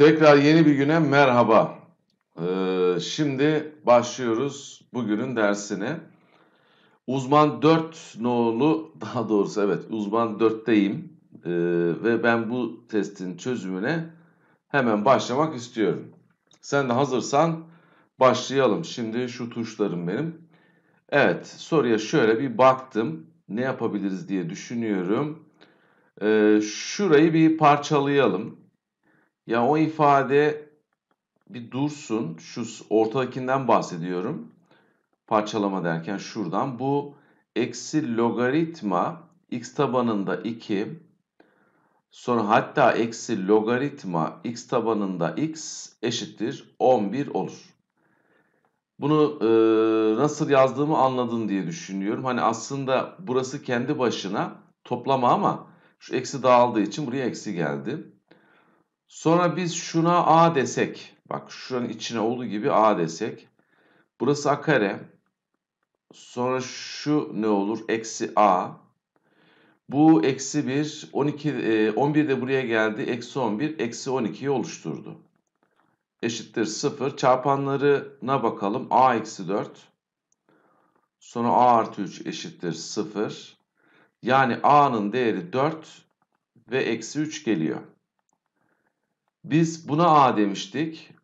Tekrar yeni bir güne merhaba. Şimdi başlıyoruz bugünün dersine. Uzman 4 nolu, daha doğrusu evet uzman 4'teyim. Ve ben bu testin çözümüne hemen başlamak istiyorum. Sen de hazırsan başlayalım. Şimdi şu tuşlarım benim. Evet, soruya şöyle bir baktım. Ne yapabiliriz diye düşünüyorum. Şurayı bir parçalayalım. Ya o ifade bir dursun. Şu ortadakinden bahsediyorum. Parçalama derken şuradan. Bu eksi logaritma x tabanında 2. Sonra hatta eksi logaritma x tabanında x eşittir 11 olur. Bunu nasıl yazdığımı anladın diye düşünüyorum. Hani aslında burası kendi başına toplama ama şu eksi dağıldığı için buraya eksi geldi. Sonra biz şuna a desek, bak şuranın içine olduğu gibi a desek, burası a kare, sonra şu ne olur? Eksi a, bu eksi 1, 12, 11 de buraya geldi, eksi 11, eksi 12'yi oluşturdu. Eşittir 0, çarpanlarına bakalım, a eksi 4, sonra a artı 3 eşittir 0, yani a'nın değeri 4 ve eksi 3 geliyor. Biz buna a demiştik.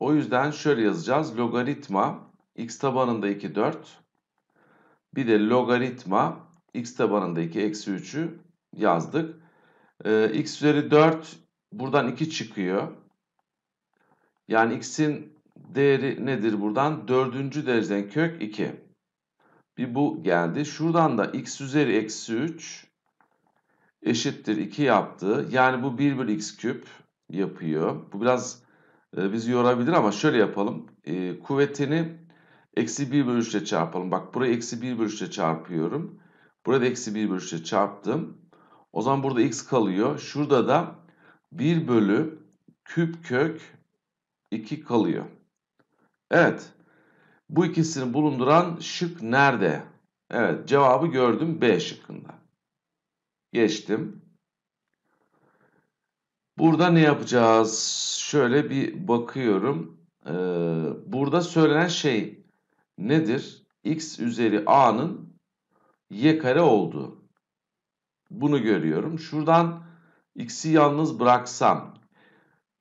O yüzden şöyle yazacağız. Logaritma x tabanında 2 4. Bir de logaritma x tabanında 2 eksi 3'ü yazdık. X üzeri 4 buradan 2 çıkıyor. Yani x'in değeri nedir buradan? 4. dereceden kök 2. Bir bu geldi. Şuradan da x üzeri eksi 3 eşittir 2 yaptı. Yani bu 1 bölü x küp yapıyor. Bu biraz bizi yorabilir ama şöyle yapalım. Kuvvetini eksi 1 bölü 3 ile çarpalım. Bak burayı eksi 1 bölü 3 ile çarpıyorum. Burada eksi 1 bölü 3 ile çarptım. O zaman burada x kalıyor. Şurada da 1 bölü küp kök 2 kalıyor. Evet. Bu ikisini bulunduran şık nerede? Evet. Cevabı gördüm. B şıkkında. Geçtim. Burada ne yapacağız? Şöyle bir bakıyorum. Burada söylenen şey nedir? X üzeri a'nın y kare olduğu. Bunu görüyorum. Şuradan x'i yalnız bıraksam,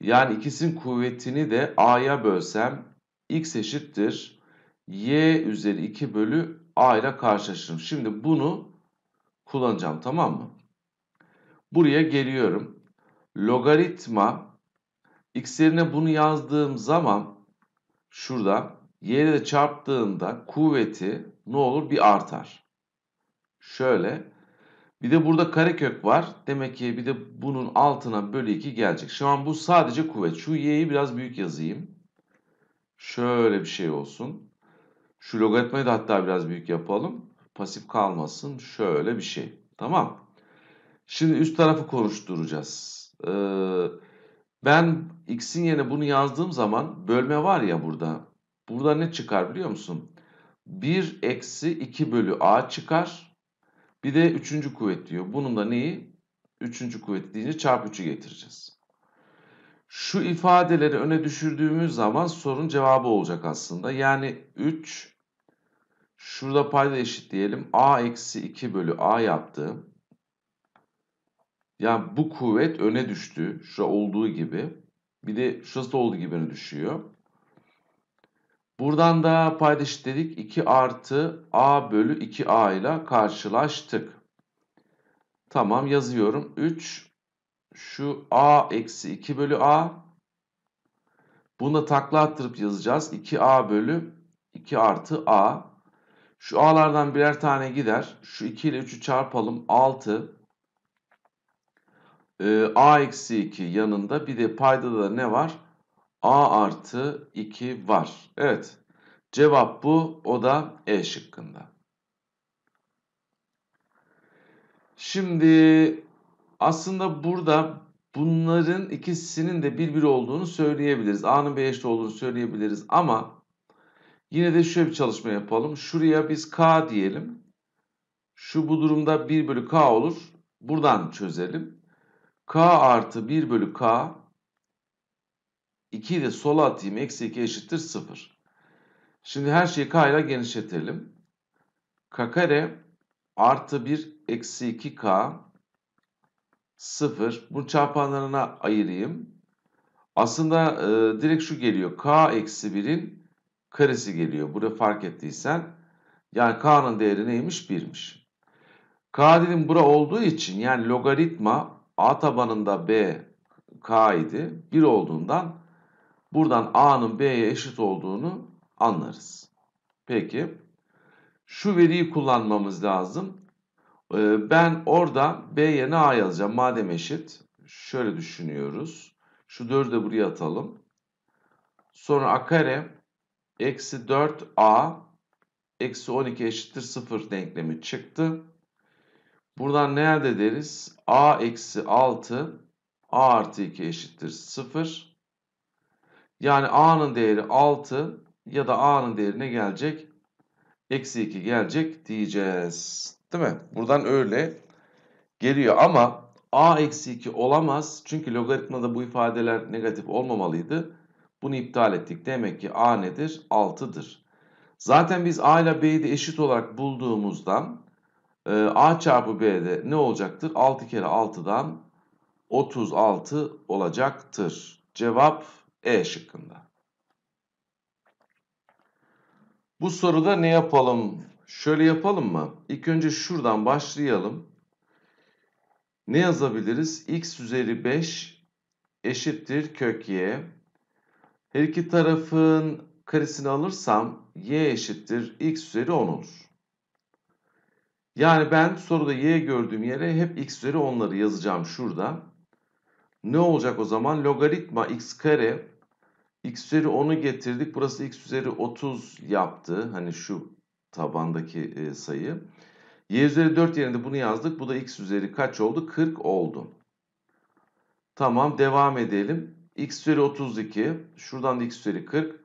yani ikisinin kuvvetini de a'ya bölsem, x eşittir y üzeri 2 bölü a ile karşılaşırım. Şimdi bunu kullanacağım, tamam mı? Buraya geliyorum. Logaritma x yerine bunu yazdığım zaman şurada y'ye de çarptığında kuvveti ne olur? Bir artar. Şöyle. Bir de burada karekök var. Demek ki bir de bunun altına bölü 2 gelecek. Şu an bu sadece kuvvet. Şu y'yi biraz büyük yazayım. Şöyle bir şey olsun. Şu logaritmayı da hatta biraz büyük yapalım. Pasif kalmasın. Şöyle bir şey. Tamam. Şimdi üst tarafı konuşturacağız. Ben x'in yerine bunu yazdığım zaman bölme var ya burada. Burada ne çıkar biliyor musun? 1 eksi 2 bölü a çıkar. Bir de 3. kuvvet diyor. Bunun da neyi? 3. kuvvet deyince çarpı 3'ü getireceğiz. Şu ifadeleri öne düşürdüğümüz zaman sorunun cevabı olacak aslında. Yani 3, şurada payda eşitleyelim. A eksi 2 bölü a yaptı. Yani bu kuvvet öne düştü. Şura olduğu gibi. Bir de şurası da olduğu gibi öne düşüyor. Buradan da paydaş dedik. 2 artı a bölü 2a ile karşılaştık. Tamam, yazıyorum. 3 şu a eksi 2 bölü a. Bunu da takla attırıp yazacağız. 2a bölü 2 artı a. Şu a'lardan birer tane gider. Şu 2 ile 3'ü çarpalım. 6. A eksi 2 yanında bir de paydada da ne var? A artı 2 var. Evet. Cevap bu. O da E şıkkında. Şimdi aslında burada bunların ikisinin de birbiri olduğunu söyleyebiliriz. A'nın B'ye eşit olduğunu söyleyebiliriz ama yine de şöyle bir çalışma yapalım. Şuraya biz K diyelim. Şu bu durumda 1 bölü K olur. Buradan çözelim. K artı 1 bölü K 2 ile sola atayım. Eksi 2 eşittir 0. Şimdi her şeyi k ile genişletelim. K kare artı 1 eksi 2k 0. Bunu çarpanlarına ayırayım. Aslında direkt şu geliyor. K eksi 1'in karesi geliyor. Burada fark ettiysen. Yani k'nın değeri neymiş? 1'miş. K dilim bura olduğu için yani logaritma a tabanında b k idi. 1 olduğundan buradan a'nın b'ye eşit olduğunu anlarız. Peki. Şu veriyi kullanmamız lazım. Ben orada b yerine a yazacağım. Madem eşit. Şöyle düşünüyoruz. Şu 4'ü de buraya atalım. Sonra a kare eksi 4a eksi 12 eşittir 0 denklemi çıktı. Buradan ne elde ederiz? a eksi 6 a artı 2 eşittir 0. Yani a'nın değeri 6 ya da a'nın değerine gelecek. Eksi 2 gelecek diyeceğiz. Değil mi? Buradan öyle geliyor ama a eksi 2 olamaz. Çünkü logaritmada bu ifadeler negatif olmamalıydı. Bunu iptal ettik. Demek ki a nedir? 6'dır. Zaten biz a ile b'yi de eşit olarak bulduğumuzdan a çarpı b'de ne olacaktır? 6 kere 6'dan 36 olacaktır. Cevap E şıkkında. Bu soruda ne yapalım? Şöyle yapalım mı? İlk önce şuradan başlayalım. Ne yazabiliriz? X üzeri 5 eşittir kök y. Her iki tarafın karesini alırsam y eşittir x üzeri 10 olur. Yani ben soruda y gördüğüm yere hep x üzeri 10'ları yazacağım şurada. Ne olacak o zaman? Logaritma x kare x üzeri 10'u getirdik. Burası x üzeri 30 yaptı. Hani şu tabandaki sayı. Y üzeri 4 yerine bunu yazdık. Bu da x üzeri kaç oldu? 40 oldu. Tamam, devam edelim. X üzeri 32. Şuradan da x üzeri 40.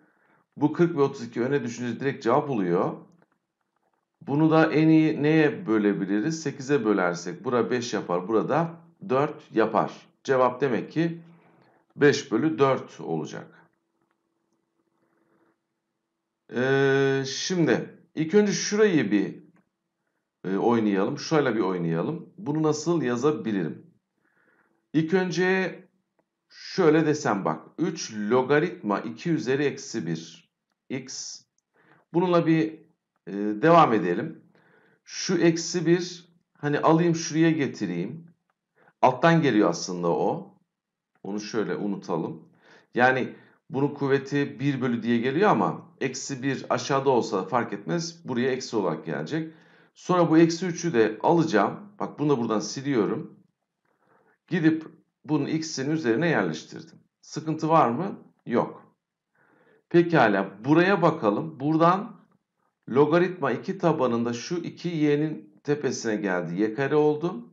Bu 40 ve 32 öne düşünce direkt cevap oluyor. Bunu da en iyi neye bölebiliriz? 8'e bölersek. Bura 5 yapar. Burada 4 yapar. Cevap demek ki 5 bölü 4 olacak. Şimdi ilk önce şurayı bir oynayalım. Şöyle bir oynayalım. Bunu nasıl yazabilirim? İlk önce şöyle desem bak. 3 logaritma 2 üzeri eksi 1 x. Bununla bir devam edelim. Şu eksi 1 hani alayım şuraya getireyim. Alttan geliyor aslında o. Onu şöyle unutalım. Yani bunun kuvveti 1 bölü diye geliyor ama eksi 1 aşağıda olsa fark etmez. Buraya eksi olarak gelecek. Sonra bu eksi 3'ü de alacağım. Bak bunu da buradan siliyorum. Gidip bunun x'in üzerine yerleştirdim. Sıkıntı var mı? Yok. Pekala buraya bakalım. Buradan logaritma 2 tabanında şu 2y'nin tepesine geldi. Y kare oldu.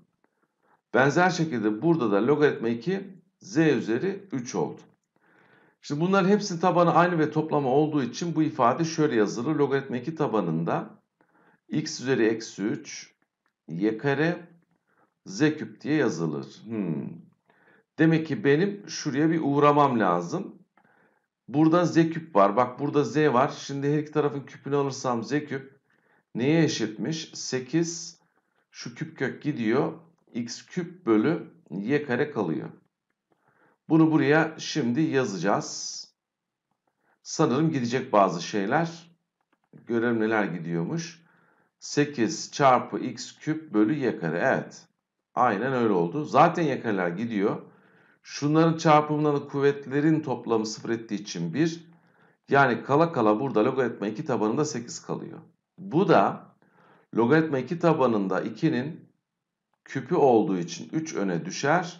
Benzer şekilde burada da logaritma 2 z üzeri 3 oldu. Şimdi bunların hepsinin tabanı aynı ve toplamı olduğu için bu ifade şöyle yazılır. Logaritma 2 tabanında x üzeri eksi 3 y kare z küp diye yazılır. Demek ki benim şuraya bir uğramam lazım. Burada z küp var. Bak burada z var. Şimdi her iki tarafın küpünü alırsam z küp neye eşitmiş? 8 şu küp kök gidiyor. X küp bölü y kare kalıyor. Bunu buraya şimdi yazacağız. Sanırım gidecek bazı şeyler. Görelim neler gidiyormuş. 8 çarpı x küp bölü y kare. Evet. Aynen öyle oldu. Zaten y kareler gidiyor. Şunların çarpımlarını kuvvetlerin toplamı sıfır ettiği için 1. Yani kala kala burada logaritma 2 tabanında 8 kalıyor. Bu da logaritma 2 tabanında 2'nin küpü olduğu için 3 öne düşer.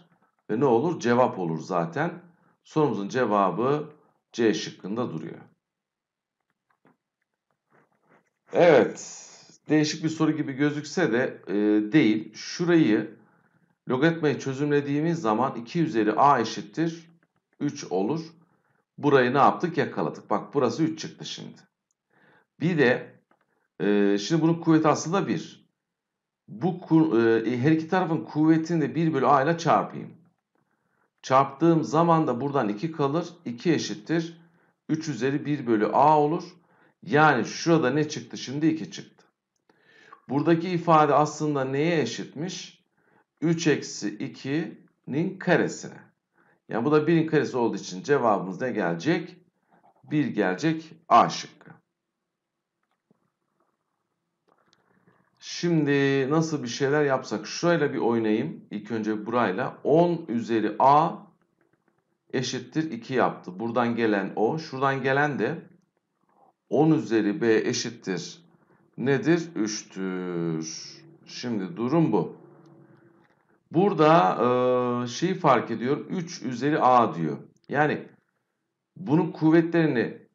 Ve ne olur? Cevap olur zaten. Sorumuzun cevabı C şıkkında duruyor. Evet. Değişik bir soru gibi gözükse de değil. Şurayı logaritmayı çözümlediğimiz zaman 2 üzeri a eşittir 3 olur. Burayı ne yaptık? Yakaladık. Bak burası 3 çıktı şimdi. Bir de şimdi bunun kuvveti aslında 1. Bu her iki tarafın kuvvetini de 1 bölü a ile çarpayım. Çarptığım zaman da buradan 2 kalır. 2 eşittir 3 üzeri 1 bölü a olur. Yani şurada ne çıktı? Şimdi 2 çıktı. Buradaki ifade aslında neye eşitmiş? 3 eksi 2'nin karesine. Yani bu da 1'in karesi olduğu için cevabımız ne gelecek? 1 gelecek, A şıkkı. Şimdi nasıl bir şeyler yapsak? Şurayla bir oynayayım. İlk önce burayla. 10 üzeri A eşittir 2 yaptı. Buradan gelen o. Şuradan gelen de 10 üzeri B eşittir nedir? 3'tür. Şimdi durum bu. Burada şeyi fark ediyorum. 3 üzeri A diyor. Yani bunun kuvvetlerini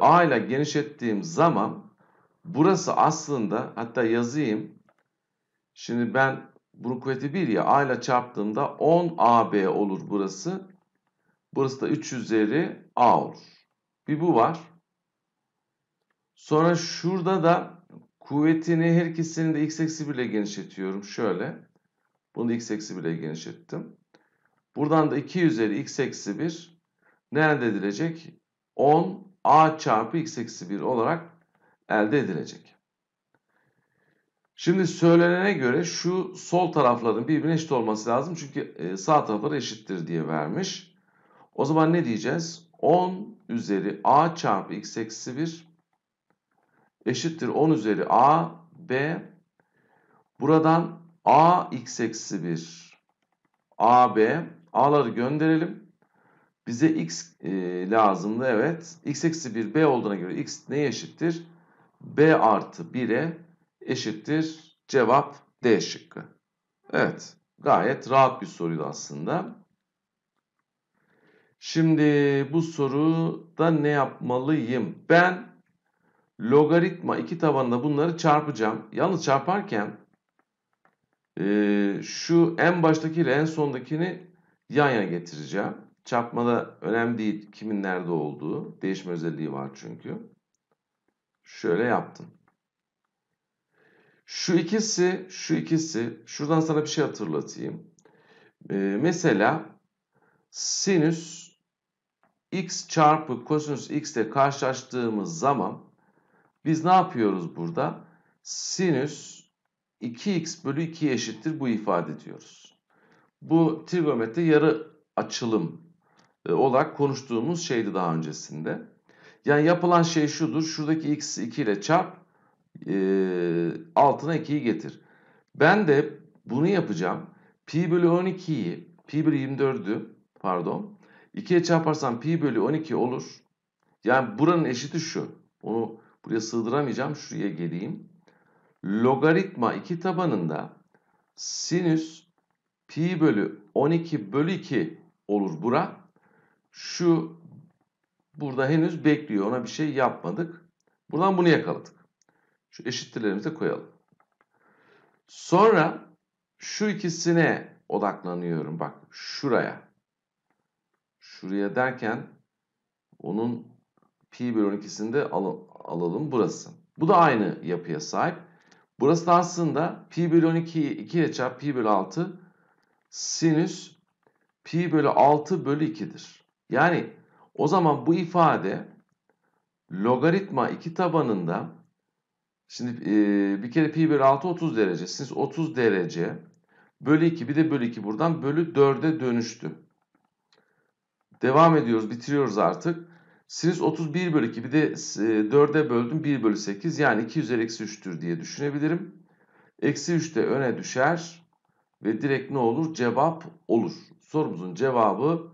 A ile genişlettiğim zaman burası aslında, hatta yazayım. Şimdi ben bunun kuvveti 1 ya, A ile çarptığımda 10AB olur burası. Burası da 3 üzeri A olur. Bir bu var. Sonra şurada da kuvvetini, her ikisini de x eksi 1 ile genişletiyorum. Şöyle. Bunu da x eksi 1 ile genişlettim. Buradan da 2 üzeri x eksi 1 ne elde edilecek? 10a çarpı x eksi 1 olarak elde edilecek. Şimdi söylenene göre şu sol tarafların birbirine eşit olması lazım. Çünkü sağ tarafları eşittir diye vermiş. O zaman ne diyeceğiz? 10 üzeri a çarpı x eksi 1 eşittir 10 üzeri a b. Buradan a x eksi 1 a b. A'ları gönderelim. Bize x lazımdı, evet. X eksi 1 b olduğuna göre x neye eşittir? B artı 1'e eşittir. Cevap D şıkkı. Evet, gayet rahat bir soruydu aslında. Şimdi bu soruda ne yapmalıyım? Ben logaritma 2 tabanında bunları çarpacağım. Yalnız çarparken şu en baştakiyle en sondakini yan yana getireceğim. Çarpmada önemli değil kimin nerede olduğu. Değişme özelliği var çünkü. Şöyle yaptım. Şu ikisi. Şuradan sana bir şey hatırlatayım. Mesela sinüs x çarpı kosinüs x ile karşılaştığımız zaman biz ne yapıyoruz burada? Sinüs 2x bölü 2 eşittir bu ifade diyoruz. Bu trigonometri yarı açılım olarak konuştuğumuz şeydi daha öncesinde. Yani yapılan şey şudur. Şuradaki x'i 2 ile çarp, altına 2'yi getir. Ben de bunu yapacağım. Pi bölü 12'yi, pi bölü 24'ü pardon, 2'ye çarparsam pi bölü 12 olur. Yani buranın eşiti şu. Onu buraya sığdıramayacağım. Şuraya geleyim. Logaritma 2 tabanında sinüs pi bölü 12 bölü 2 olur bura. Şu burada henüz bekliyor. Ona bir şey yapmadık. Buradan bunu yakaladık. Şu eşittirlerimizi koyalım. Sonra şu ikisine odaklanıyorum. Bak şuraya. Şuraya derken onun pi bölü 12'sini de alalım. Burası. Bu da aynı yapıya sahip. Burası da aslında pi bölü 12'yi 2 ile çarp pi bölü 6 sinüs pi bölü 6 bölü 2'dir. Yani o zaman bu ifade logaritma 2 tabanında, şimdi bir kere pi bölü 6 30 derece, sinüs 30 derece bölü 2, bir de bölü 2 buradan bölü 4'e dönüştü. Devam ediyoruz, bitiriyoruz artık. Sinüs 31 bölü 2, bir de 4'e böldüm 1 bölü 8, yani 2 üzeri eksi 3'tür diye düşünebilirim. Eksi 3 de öne düşer ve direkt ne olur? Cevap olur. Sorumuzun cevabı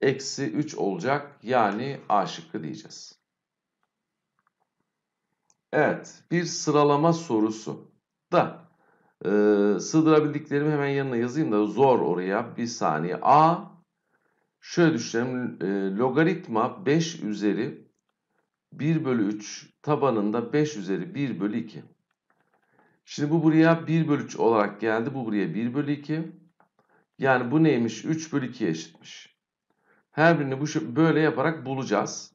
eksi 3 olacak. Yani A şıkkı diyeceğiz. Evet. Bir sıralama sorusu da sığdırabildiklerimi hemen yanına yazayım da zor oraya. Bir saniye. A. Şöyle düşünelim. Logaritma 5 üzeri 1 bölü 3 tabanında 5 üzeri 1 bölü 2. Şimdi bu buraya 1 bölü 3 olarak geldi. Bu buraya 1 bölü 2. Yani bu neymiş? 3 bölü 2'ye eşitmiş. Her birini böyle yaparak bulacağız.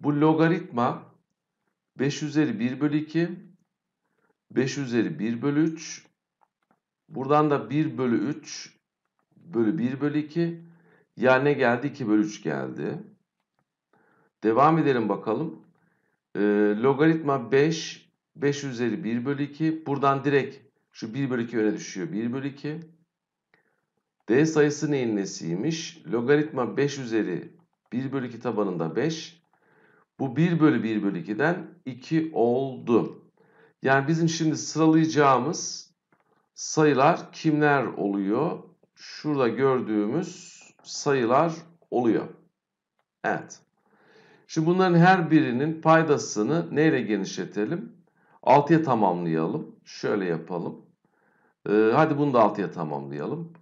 Bu logaritma 5 üzeri 1 bölü 2, 5 üzeri 1 bölü 3. Buradan da 1 bölü 3 bölü 1 bölü 2. Yani ne geldi? 2 bölü 3 geldi. Devam edelim bakalım. Logaritma 5. 5 üzeri 1 bölü 2. Buradan direkt şu 1 bölü 2 öne düşüyor. 1 bölü 2. D sayısı neyin nesiymiş? Logaritma 5 üzeri 1 bölü 2 tabanında 5. Bu 1 bölü 1 bölü 2'den 2 oldu. Yani bizim şimdi sıralayacağımız sayılar kimler oluyor? Şurada gördüğümüz sayılar oluyor. Evet. Şimdi bunların her birinin paydasını neyle genişletelim? 6'ya tamamlayalım. Şöyle yapalım. Hadi bunu da 6'ya tamamlayalım.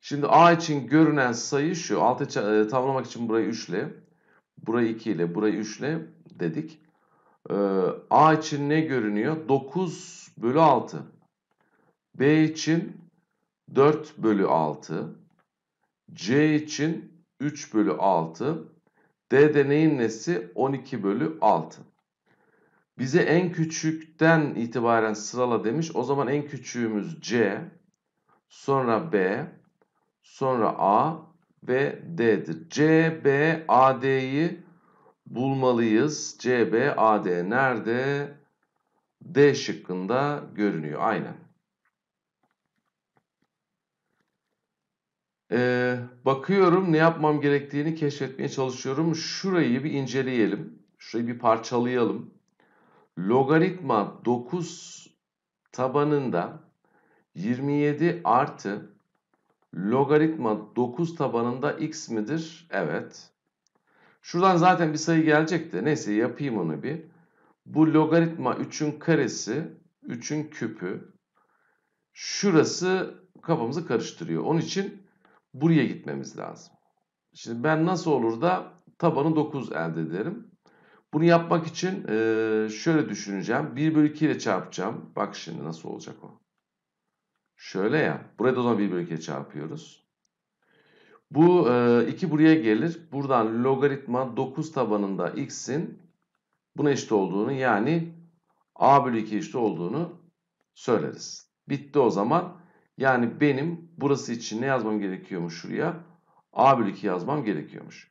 Şimdi A için görünen sayı şu. 6'ya tamamlamak için burayı 3 ile, burayı 2 ile, burayı 3 ile dedik. A için ne görünüyor? 9 bölü 6. B için 4 bölü 6. C için 3 bölü 6. D'de neyin nesi? 12 bölü 6. Bize en küçükten itibaren sırala demiş. O zaman en küçüğümüz C, sonra B, sonra A ve D'dir. C, B, A, D'yi bulmalıyız. C, B, A, D nerede? D şıkkında görünüyor. Aynen. Bakıyorum, ne yapmam gerektiğini keşfetmeye çalışıyorum. Şurayı bir inceleyelim. Şurayı bir parçalayalım. Logaritma 9 tabanında 27 artı logaritma 9 tabanında x midir? Evet. Şuradan zaten bir sayı gelecek de neyse yapayım onu bir. Bu logaritma 3'ün karesi, 3'ün küpü. Şurası kafamızı karıştırıyor. Onun için buraya gitmemiz lazım. Şimdi ben nasıl olur da tabanı 9 elde ederim? Bunu yapmak için şöyle düşüneceğim. 1 bölü 2 ile çarpacağım. Bak şimdi nasıl olacak o. Şöyle ya. Buraya da o zaman 1 bölü 2 ile çarpıyoruz. Bu 2 buraya gelir. Buradan logaritma 9 tabanında x'in buna eşit olduğunu, yani a bölü 2 eşit olduğunu söyleriz. Bitti o zaman. Yani benim burası için ne yazmam gerekiyormuş şuraya? A bölü 2 yazmam gerekiyormuş.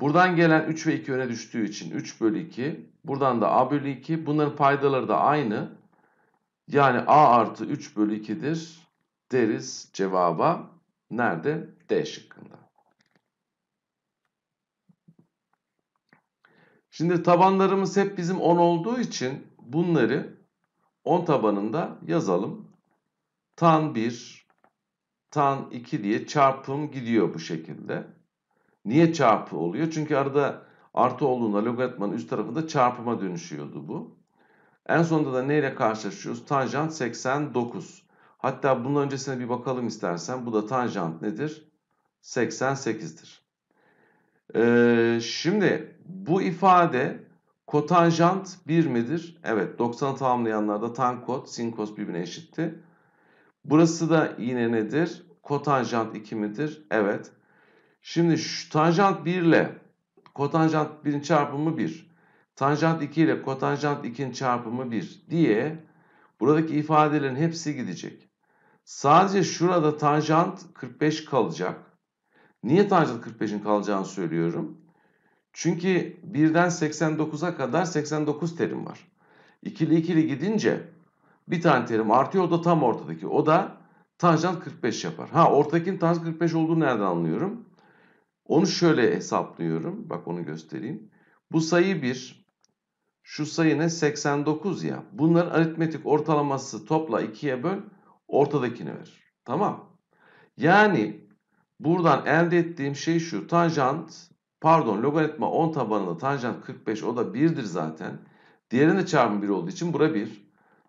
Buradan gelen 3 ve 2 öne düştüğü için 3 bölü 2. Buradan da A bölü 2. Bunların paydaları da aynı. Yani A artı 3 bölü 2'dir deriz cevaba. Nerede? D şıkkında. Şimdi tabanlarımız hep bizim 10 olduğu için bunları 10 tabanında yazalım. Tan 1, tan 2 diye çarpım gidiyor bu şekilde. Niye çarpı oluyor? Çünkü arada artı olduğunda logaritmanın üst tarafında çarpıma dönüşüyordu bu. En sonunda da neyle karşılaşıyoruz? Tanjant 89. Hatta bunun öncesine bir bakalım istersen. Bu da tanjant nedir? 88'dir. Şimdi bu ifade kotanjant 1 midir? Evet, 90'ı tamamlayanlarda tan kot, sin kos birbirine eşitti. Burası da yine nedir? Kotanjant 2 midir? Evet. Şimdi şu tanjant 1 ile kotanjant 1'in çarpımı 1. Tanjant 2 ile kotanjant 2'nin çarpımı 1 diye buradaki ifadelerin hepsi gidecek. Sadece şurada tanjant 45 kalacak. Niye tanjant 45'in kalacağını söylüyorum. Çünkü 1'den 89'a kadar 89 terim var. İkili ikili gidince bir tane terim artıyor, o da tam ortadaki. O da tanjant 45 yapar. Ha, ortadakinin tanjant 45 olduğunu nereden anlıyorum? Onu şöyle hesaplıyorum. Bak onu göstereyim. Bu sayı 1. Şu sayı ne? 89 ya. Bunların aritmetik ortalaması topla 2'ye böl. Ortadakini ver. Tamam. Yani buradan elde ettiğim şey şu. Logaritma 10 tabanında tanjant 45, o da 1'dir zaten. Diğerinin de çarpımı 1 olduğu için bura 1.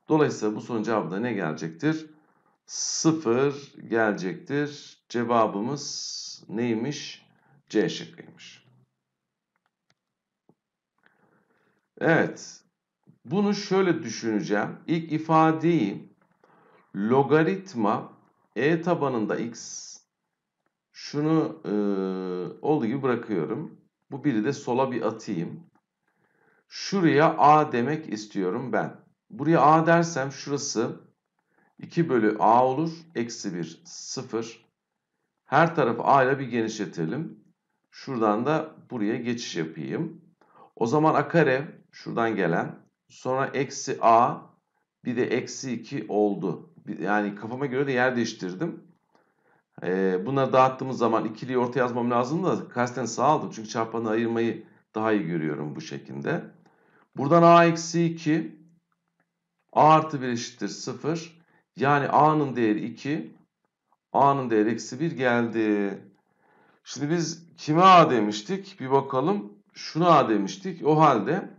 Dolayısıyla bu sorunun cevabı da ne gelecektir? 0 gelecektir. Cevabımız neymiş? C şıkkıymış. Evet. Bunu şöyle düşüneceğim. İlk ifadeyi logaritma e tabanında x, şunu olduğu gibi bırakıyorum. Bu biri de sola bir atayım. Şuraya a demek istiyorum ben. Buraya a dersem şurası 2 bölü a olur. Eksi 1, 0. Her tarafı a ile bir genişletelim. Şuradan da buraya geçiş yapayım. O zaman a kare şuradan gelen. Sonra eksi a bir de eksi 2 oldu. Yani kafama göre de yer değiştirdim. Bunları dağıttığımız zaman ikiliyi ortaya yazmam lazım da kasten sağ aldım. Çünkü çarpanı ayırmayı daha iyi görüyorum bu şekilde. Buradan a eksi 2. a artı 1 eşittir 0. Yani a'nın değeri 2. A'nın değeri eksi 1 geldi. Şimdi biz kime a demiştik? Bir bakalım. Şuna a demiştik. O halde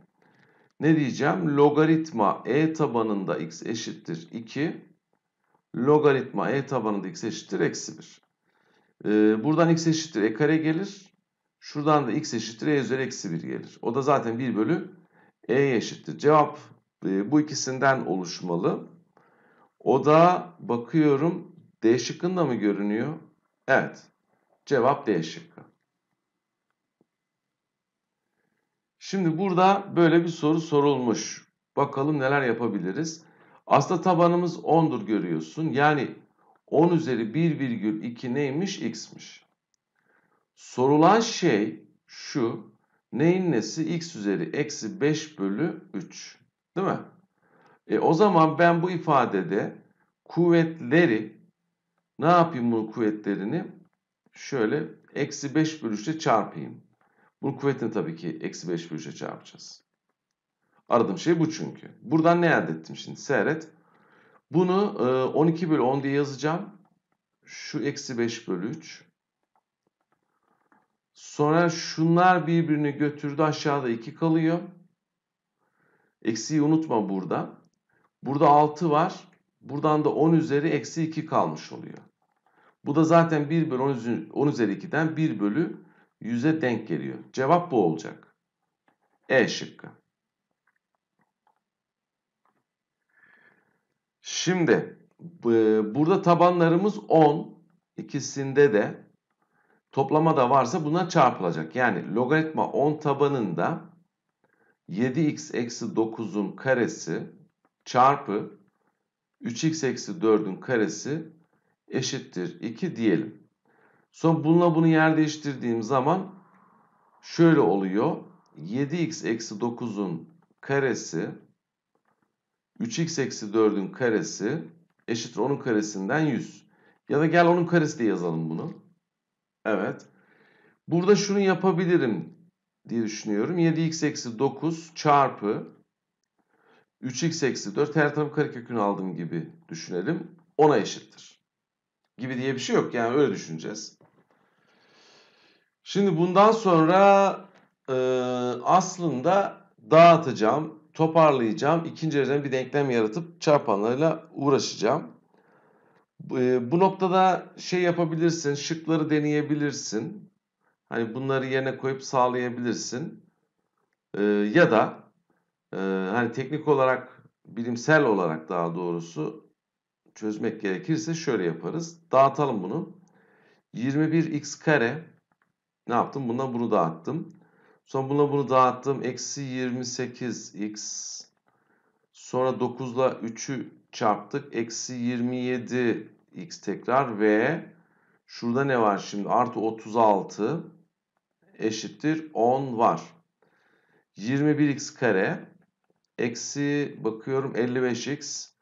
ne diyeceğim? Logaritma e tabanında x eşittir 2. Logaritma e tabanında x eşittir eksi 1. Buradan x eşittir e kare gelir. Şuradan da x eşittir e üzeri eksi 1 gelir. O da zaten 1 bölü e eşittir. Cevap bu ikisinden oluşmalı. O da bakıyorum D şıkkında mı görünüyor? Evet. Cevap D şıkkı. Şimdi burada böyle bir soru sorulmuş. Bakalım neler yapabiliriz. Aslında tabanımız 10'dur görüyorsun. Yani 10 üzeri 1,2 neymiş? X'miş. Sorulan şey şu. Neyin nesi? X üzeri eksi 5 bölü 3. Değil mi? O zaman ben bu ifadede kuvvetleri ne yapayım, bunun kuvvetlerini? Şöyle eksi 5 bölü 3'e çarpayım. Bunun kuvvetini tabii ki eksi 5 bölü 3'e çarpacağız. Aradığım şey bu çünkü. Buradan ne elde ettim şimdi? Seyret. Bunu 12 bölü 10 diye yazacağım. Şu eksi 5 bölü 3. Sonra şunlar birbirini götürdü. Aşağıda 2 kalıyor. Eksiyi unutma burada. Burada 6 var. Buradan da 10 üzeri eksi 2 kalmış oluyor. Bu da zaten 1 bölü 10 üzeri 2'den 1 bölü 100'e denk geliyor. Cevap bu olacak. E şıkkı. Şimdi burada tabanlarımız 10. İkisinde de toplama da varsa bunlar çarpılacak. Yani logaritma 10 tabanında 7x eksi 9'un karesi çarpı 3x eksi 4'ün karesi eşittir 2 diyelim. Sonra bununla bunu yer değiştirdiğim zaman şöyle oluyor. 7x eksi 9'un karesi 3x eksi 4'ün karesi eşittir onun karesinden 100. Ya da gel onun karesi diye yazalım bunu. Evet. Burada şunu yapabilirim diye düşünüyorum. 7x eksi 9 çarpı 3x eksi 4 her tarafı karekökünü aldığım gibi düşünelim. 10'a eşittir. Gibi diye bir şey yok. Yani öyle düşüneceğiz. Şimdi bundan sonra aslında dağıtacağım, toparlayacağım. İkinci dereceden bir denklem yaratıp çarpanlarıyla uğraşacağım. Bu noktada şey yapabilirsin. Şıkları deneyebilirsin. Hani bunları yerine koyup sağlayabilirsin. Ya da hani teknik olarak, bilimsel olarak daha doğrusu çözmek gerekirse şöyle yaparız. Dağıtalım bunu. 21x kare ne yaptım? Bundan bunu dağıttım. Sonra bundan bunu dağıttım. Eksi 28x. Sonra 9'la 3'ü çarptık. Eksi 27x tekrar ve şurada ne var şimdi? Artı 36 eşittir 10 var. 21x kare eksi bakıyorum 55x.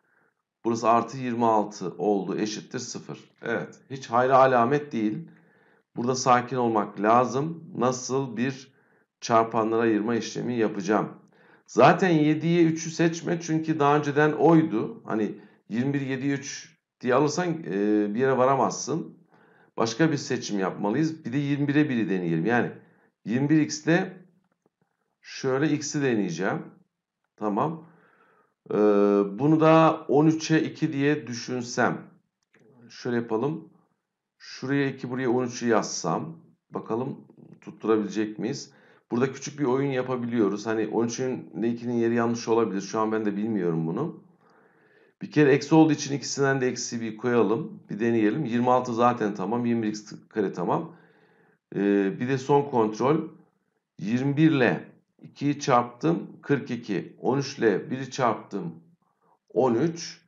Burası artı 26 oldu. Eşittir 0. Evet. Hiç hayra alamet değil. Burada sakin olmak lazım. Nasıl bir çarpanlara ayırma işlemi yapacağım. Zaten 7'ye 3'ü seçme. Çünkü daha önceden oydu. Hani 21, 7'ye 3 diye alırsan bir yere varamazsın. Başka bir seçim yapmalıyız. Bir de 21'e 1'i deneyelim. Yani 21x ile şöyle x'i deneyeceğim. Tamam. Bunu da 13'e 2 diye düşünsem. Şöyle yapalım. Şuraya 2, buraya 13'ü yazsam. Bakalım tutturabilecek miyiz? Burada küçük bir oyun yapabiliyoruz. Hani 13'ün ne 2'nin yeri yanlış olabilir. Şu an ben de bilmiyorum bunu. Bir kere eksi olduğu için ikisinden de eksi bir koyalım. Bir deneyelim. 26 zaten tamam. 21x kare tamam. Bir de son kontrol. 21 ile 2'yi çarptım 42, 13 ile 1'i çarptım 13,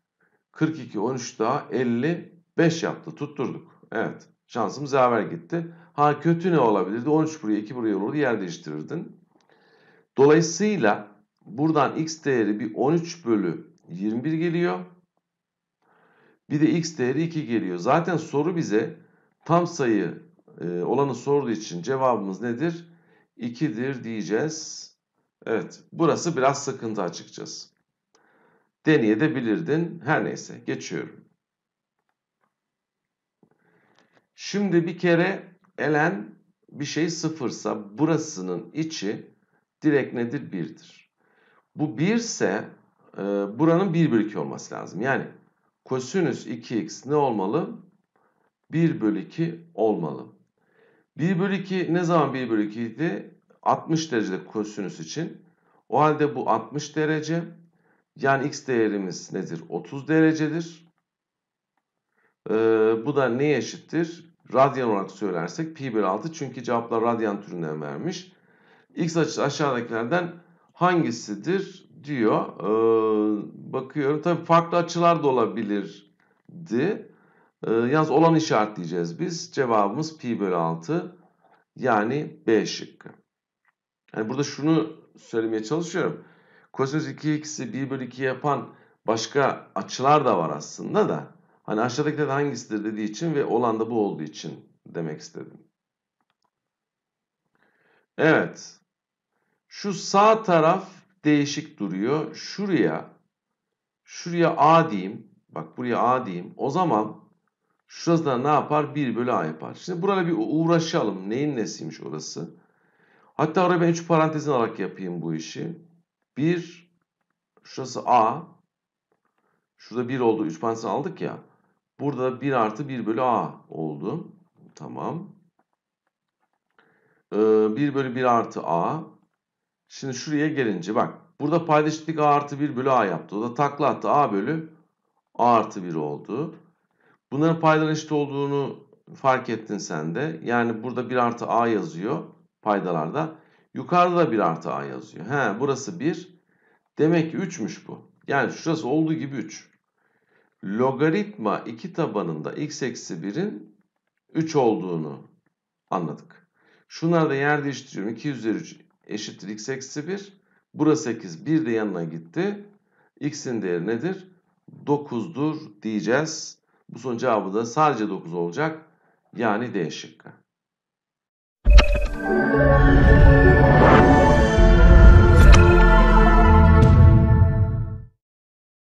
42, 13 daha 55 yaptı, tutturduk. Evet. Şansımız yaver gitti. Ha kötü ne olabilirdi? 13 buraya 2 buraya olurdu. Yer değiştirirdin. Dolayısıyla buradan x değeri bir 13/21 geliyor. Bir de x değeri 2 geliyor. Zaten soru bize tam sayı olanı sorduğu için cevabımız nedir? 2'dir diyeceğiz. Evet, burası biraz sıkıntı açıkçası. Deneyebilirdin. Her neyse, geçiyorum. Şimdi bir kere ln bir şey sıfırsa burasının içi direkt nedir? 1'dir. Bu 1 ise buranın 1 bölü 2 olması lazım. Yani kosinüs 2x ne olmalı? 1 bölü 2 olmalı. 1 bölü 2 ne zaman 1 bölü 2 idi? 60 derecede kosinüs için. O halde bu 60 derece. Yani x değerimiz nedir? 30 derecedir. Bu da neye eşittir? Radyan olarak söylersek pi bölü 6. Çünkü cevaplar radyan türünden vermiş. X açısı aşağıdakilerden hangisidir diyor. Bakıyorum. Tabii farklı açılar da olabilirdi. Yalnız olan işaretleyeceğiz biz. Cevabımız pi bölü 6. Yani B şıkkı. Yani burada şunu söylemeye çalışıyorum. Kosinüs 2x'i 1 bölü 2 yapan başka açılar da var aslında da. Hani aşağıdakilerden hangisidir dediği için ve olan da bu olduğu için demek istedim. Evet. Şu sağ taraf değişik duruyor. Şuraya A diyeyim. Bak buraya A diyeyim. O zaman şurası da ne yapar? 1 bölü A yapar. Şimdi burayla bir uğraşalım. Neyin nesiymiş orası? Hatta oraya ben 3 parantezin olarak yapayım bu işi. 1, şurası A. Şurada 1 oldu. 3 parantezini aldık ya. Burada 1 artı 1 bölü A oldu. Tamam. 1 bölü 1 artı A. Şimdi şuraya gelince bak. Burada paydaşlık A artı 1 bölü A yaptı. O da takla attı. A bölü A artı 1 oldu. Bunların paydaların eşit olduğunu fark ettin sen de. Yani burada 1 artı A yazıyor paydalarda. Yukarıda da 1 artı A yazıyor. He, burası 1. Demek ki 3'müş bu. Yani şurası olduğu gibi 3. Logaritma 2 tabanında x eksi 1'in 3 olduğunu anladık. Şunları da yer değiştiriyorum. 2 üzeri 3 eşittir x eksi 1. Burası 8. 1 de yanına gitti. X'in değeri nedir? 9'dur diyeceğiz. Bu son cevabı da sadece 9 olacak. Yani D şıkkı.